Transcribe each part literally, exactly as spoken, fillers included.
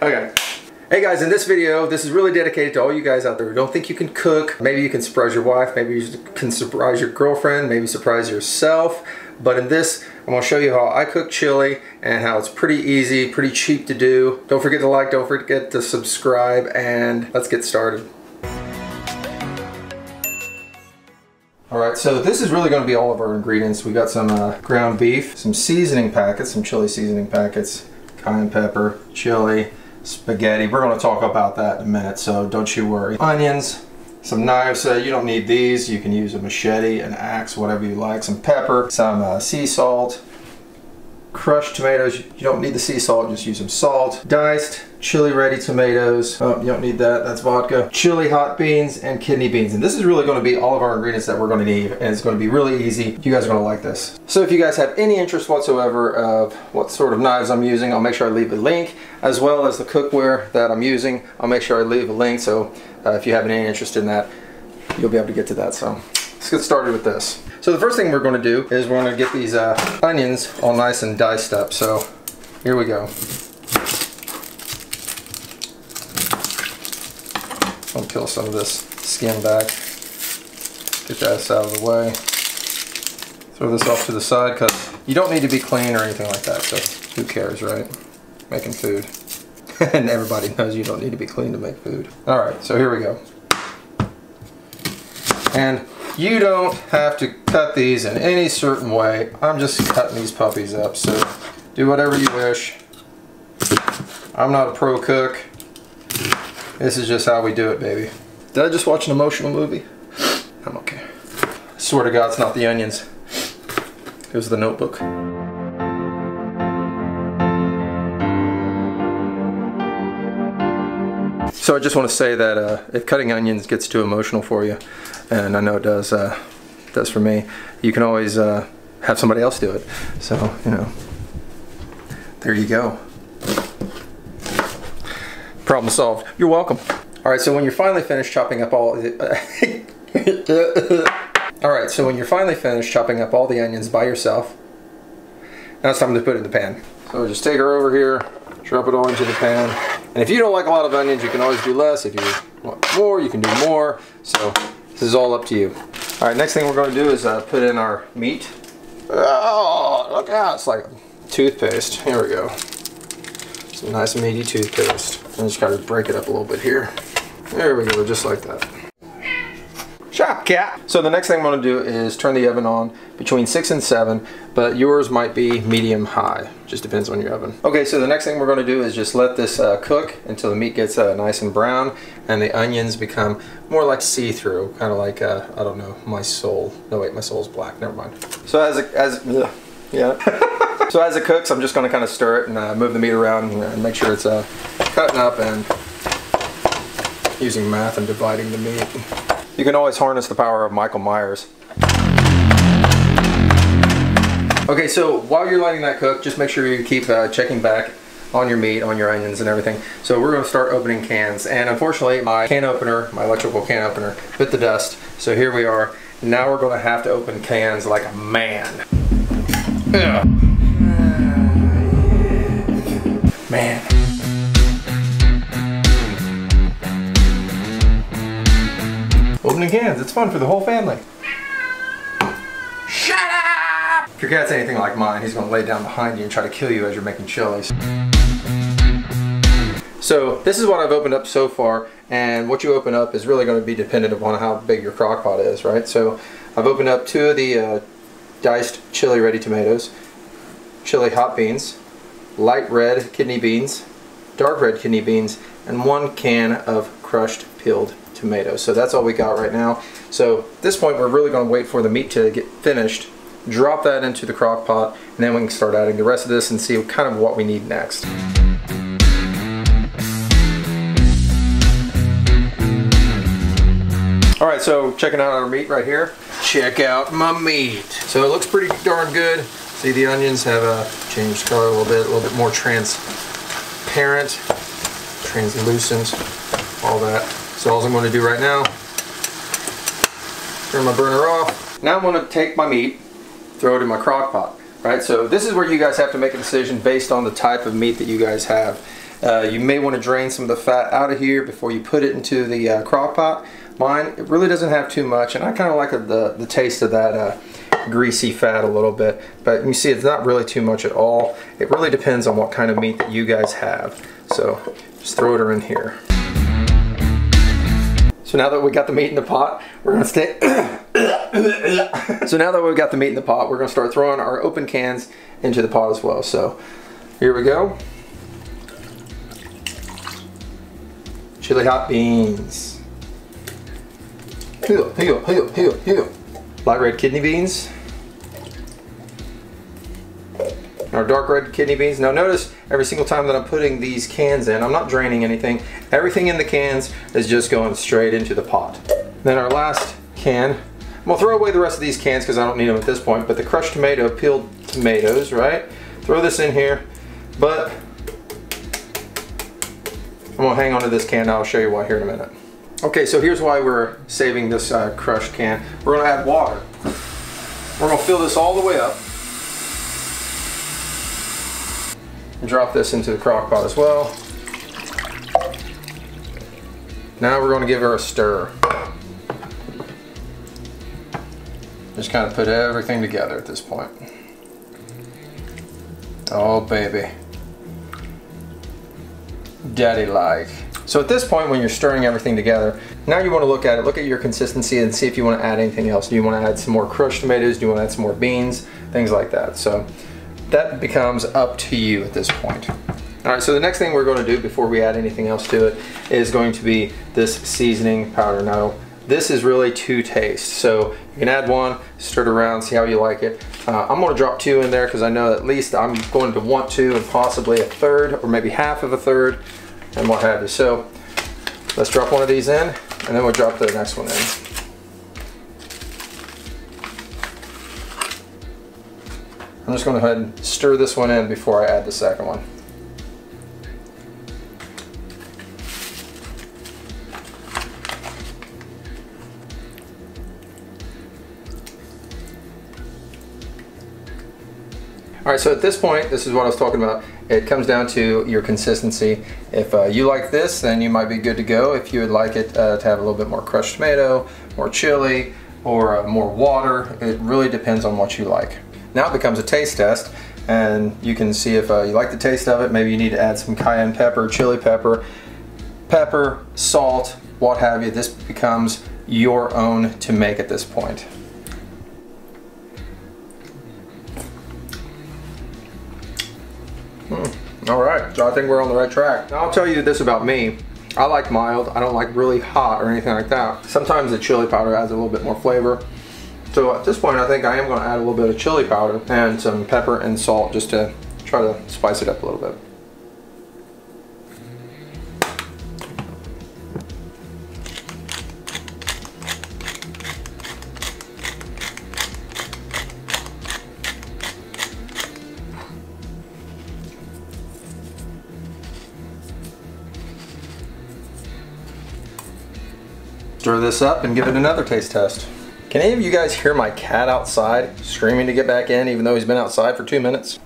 Okay. Hey guys, in this video, this is really dedicated to all you guys out there who don't think you can cook. Maybe you can surprise your wife, maybe you can surprise your girlfriend, maybe surprise yourself. But in this, I'm gonna show you how I cook chili and how it's pretty easy, pretty cheap to do. Don't forget to like, don't forget to subscribe, and let's get started. All right, so this is really gonna be all of our ingredients. We got some uh, ground beef, some seasoning packets, some chili seasoning packets, cayenne pepper, chili, spaghetti. We're going to talk about that in a minute, so don't you worry. Onions, some knives. Uh, you don't need these. You can use a machete, an axe, whatever you like. Some pepper, some uh, sea salt, crushed tomatoes. You don't need the sea salt, just use some salt. Diced chili ready tomatoes. Oh, you don't need that, that's vodka. Chili hot beans and kidney beans. And this is really going to be all of our ingredients that we're going to need, and it's going to be really easy. You guys are going to like this. So if you guys have any interest whatsoever of what sort of knives I'm using, I'll make sure I leave a link, as well as the cookware that I'm using. I'll make sure I leave a link, so uh, if you have any interest in that, you'll be able to get to that. So let's get started with this. So the first thing we're going to do is we're going to get these uh, onions all nice and diced up. So here we go. I'll peel some of this skin back. Get that out of the way. Throw this off to the side because you don't need to be clean or anything like that. So who cares, right? Making food. And everybody knows you don't need to be clean to make food. All right, so here we go. And you don't have to cut these in any certain way. I'm just cutting these puppies up, so do whatever you wish. I'm not a pro cook. This is just how we do it, baby. Did I just watch an emotional movie? I'm okay. I swear to God, it's not the onions. It was The Notebook. So I just want to say that uh, if cutting onions gets too emotional for you, and I know it does, uh, it does for me, you can always uh, have somebody else do it. So, you know, there you go. Problem solved. You're welcome. All right, so when you're finally finished chopping up all the, all right, so when you're finally finished chopping up all the onions by yourself, now it's time to put it in the pan. So just take her over here, drop it all into the pan. And if you don't like a lot of onions, you can always do less. If you want more, you can do more. So this is all up to you. All right, next thing we're going to do is uh, put in our meat. Oh, look out. It's like toothpaste. Here we go. Some nice meaty toothpaste. And just got to break it up a little bit here. There we go, just like that. Chop, cat. So the next thing I'm going to do is turn the oven on between six and seven, but yours might be medium high. Just depends on your oven. Okay, so the next thing we're going to do is just let this uh, cook until the meat gets uh, nice and brown and the onions become more like see-through, kind of like, uh, I don't know, my soul. No, wait, my soul's black. Never mind. So as it, as, ugh, yeah. So as it cooks, I'm just going to kind of stir it and uh, move the meat around and uh, make sure it's uh, cutting up and using math and dividing the meat. You can always harness the power of Michael Myers. Okay, so while you're letting that cook, just make sure you keep uh, checking back on your meat, on your onions and everything. So we're gonna start opening cans. And unfortunately, my can opener, my electrical can opener, bit the dust. So here we are. Now we're gonna have to open cans like a man. Yeah. Man. Opening cans, it's fun for the whole family. Shut up! If your cat's anything like mine, he's gonna lay down behind you and try to kill you as you're making chilies. So this is what I've opened up so far, and what you open up is really gonna be dependent upon how big your crock pot is, right? So I've opened up two of the uh, diced chili ready tomatoes, chili hot beans, light red kidney beans, dark red kidney beans, and one can of crushed peeled tomatoes. So that's all we got right now. So at this point, we're really going to wait for the meat to get finished, drop that into the crock pot, and then we can start adding the rest of this and see kind of what we need next. All right, so checking out our meat right here. Check out my meat. So it looks pretty darn good. See, the onions have uh, changed color a little bit, a little bit more transparent, translucent, all that. So all I'm going to do right now, turn my burner off. Now I'm going to take my meat, throw it in my crock pot. Right, so this is where you guys have to make a decision based on the type of meat that you guys have. Uh, you may want to drain some of the fat out of here before you put it into the uh, crock pot. Mine, it really doesn't have too much, and I kind of like a, the, the taste of that uh, greasy fat a little bit. But you see, it's not really too much at all. It really depends on what kind of meat that you guys have. So just throw it in here. So now that we got the meat in the pot, we're gonna stay. So now that we've got the meat in the pot, we're gonna start throwing our open cans into the pot as well. So here we go. Chili hot beans. Heel, heel, heel, heel, heel. Light red kidney beans. Our dark red kidney beans. Now notice every single time that I'm putting these cans in, I'm not draining anything. Everything in the cans is just going straight into the pot. Then our last can, we'll throw away the rest of these cans because I don't need them at this point, but the crushed tomato, peeled tomatoes, right? Throw this in here, but I'm gonna hang on to this can and I'll show you why here in a minute. Okay, so here's why we're saving this uh, crushed can. We're gonna add water. We're gonna fill this all the way up. And drop this into the crock pot as well. Now we're going to give her a stir. Just kind of put everything together at this point. Oh baby. Daddy like. So at this point when you're stirring everything together, now you want to look at it, look at your consistency and see if you want to add anything else. Do you want to add some more crushed tomatoes? Do you want to add some more beans? Things like that. So that becomes up to you at this point. All right, so the next thing we're going to do before we add anything else to it is going to be this seasoning powder. Now, this is really to taste, so you can add one, stir it around, see how you like it. Uh, I'm going to drop two in there because I know at least I'm going to want two and possibly a third or maybe half of a third and what have you. So let's drop one of these in and then we'll drop the next one in. I'm just going to go ahead and stir this one in before I add the second one. All right, so at this point, this is what I was talking about. It comes down to your consistency. If uh, you like this, then you might be good to go. If you would like it uh, to have a little bit more crushed tomato, more chili, or uh, more water, it really depends on what you like. Now it becomes a taste test, and you can see if uh, you like the taste of it. Maybe you need to add some cayenne pepper, chili pepper, pepper, salt, what have you. This becomes your own to make at this point. Hmm. All right, so I think we're on the right track. Now I'll tell you this about me. I like mild. I don't like really hot or anything like that. Sometimes the chili powder adds a little bit more flavor. So at this point I think I am going to add a little bit of chili powder and some pepper and salt just to try to spice it up a little bit. Stir this up and give it another taste test. Can any of you guys hear my cat outside screaming to get back in even though he's been outside for two minutes?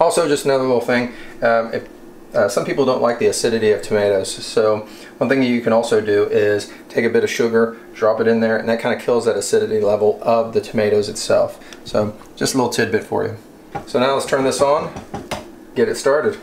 Also, just another little thing, um, if, uh, some people don't like the acidity of tomatoes, so one thing you can also do is take a bit of sugar, drop it in there, and that kind of kills that acidity level of the tomatoes itself. So just a little tidbit for you. So now let's turn this on, get it started.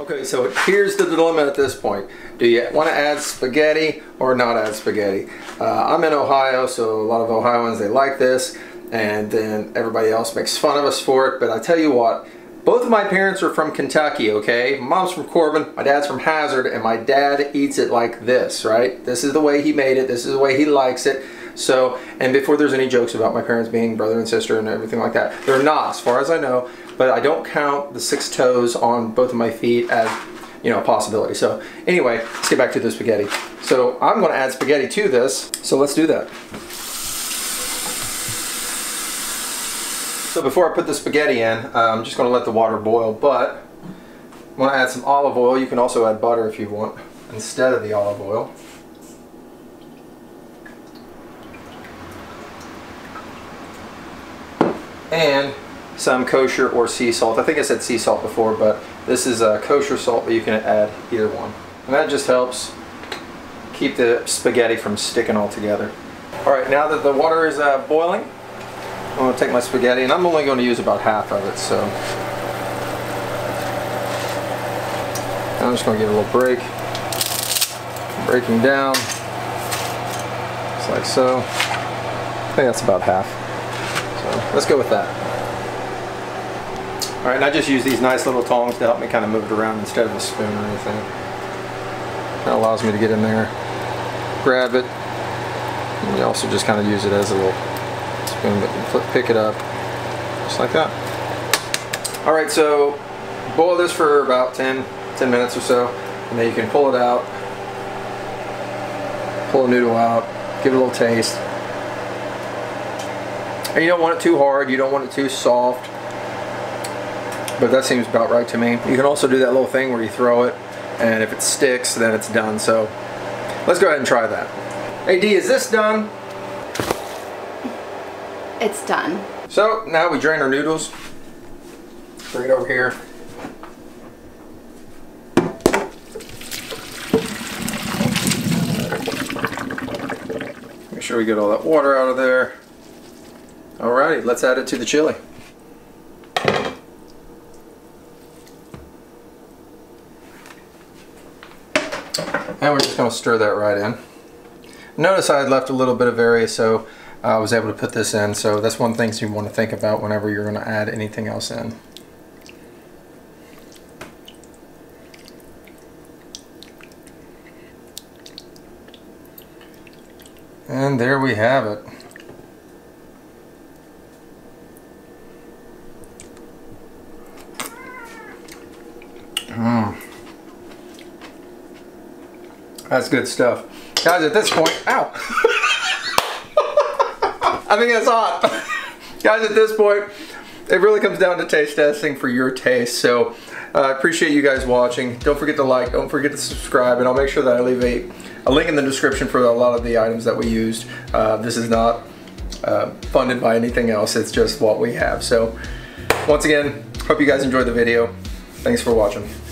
Okay, so here's the dilemma at this point. Do you want to add spaghetti or not add spaghetti? Uh, I'm in Ohio, so a lot of Ohioans, they like this, and then everybody else makes fun of us for it, but I tell you what, both of my parents are from Kentucky, okay? My mom's from Corbin, my dad's from Hazard, and my dad eats it like this, right? This is the way he made it, this is the way he likes it. So, and before there's any jokes about my parents being brother and sister and everything like that, they're not, as far as I know, but I don't count the six toes on both of my feet as, you know, a possibility. So anyway, let's get back to the spaghetti. So I'm gonna add spaghetti to this, so let's do that. So before I put the spaghetti in, I'm just gonna let the water boil, but I'm gonna add some olive oil. You can also add butter if you want, instead of the olive oil. and some kosher or sea salt. I think I said sea salt before, but this is a kosher salt, but you can add either one. And that just helps keep the spaghetti from sticking all together. All right, now that the water is uh, boiling, I'm gonna take my spaghetti, and I'm only gonna use about half of it, so. I'm just gonna give it a little break. Breaking down, just like so. I think that's about half. So let's go with that. All right, and I just use these nice little tongs to help me kind of move it around instead of a spoon or anything. That allows me to get in there, grab it, and you also just kind of use it as a little spoon, but you flip, pick it up, just like that. All right, so boil this for about ten, ten minutes or so, and then you can pull it out. Pull a noodle out, give it a little taste. And you don't want it too hard, you don't want it too soft, but that seems about right to me. You can also do that little thing where you throw it, and if it sticks, then it's done. So let's go ahead and try that. Hey Dee, is this done? It's done. So now we drain our noodles. Bring it over here. Make sure we get all that water out of there. Alrighty, let's add it to the chili. And we're just going to stir that right in. Notice I had left a little bit of area, so I was able to put this in. So that's one thing you want to think about whenever you're going to add anything else in. And there we have it. Mm. That's good stuff. Guys, at this point, ow! I think that's hot. Guys, at this point, it really comes down to taste testing for your taste. So I uh, appreciate you guys watching. Don't forget to like, don't forget to subscribe, and I'll make sure that I leave a A link in the description for a lot of the items that we used. Uh, this is not uh, funded by anything else, it's just what we have. So, once again, hope you guys enjoyed the video. Thanks for watching.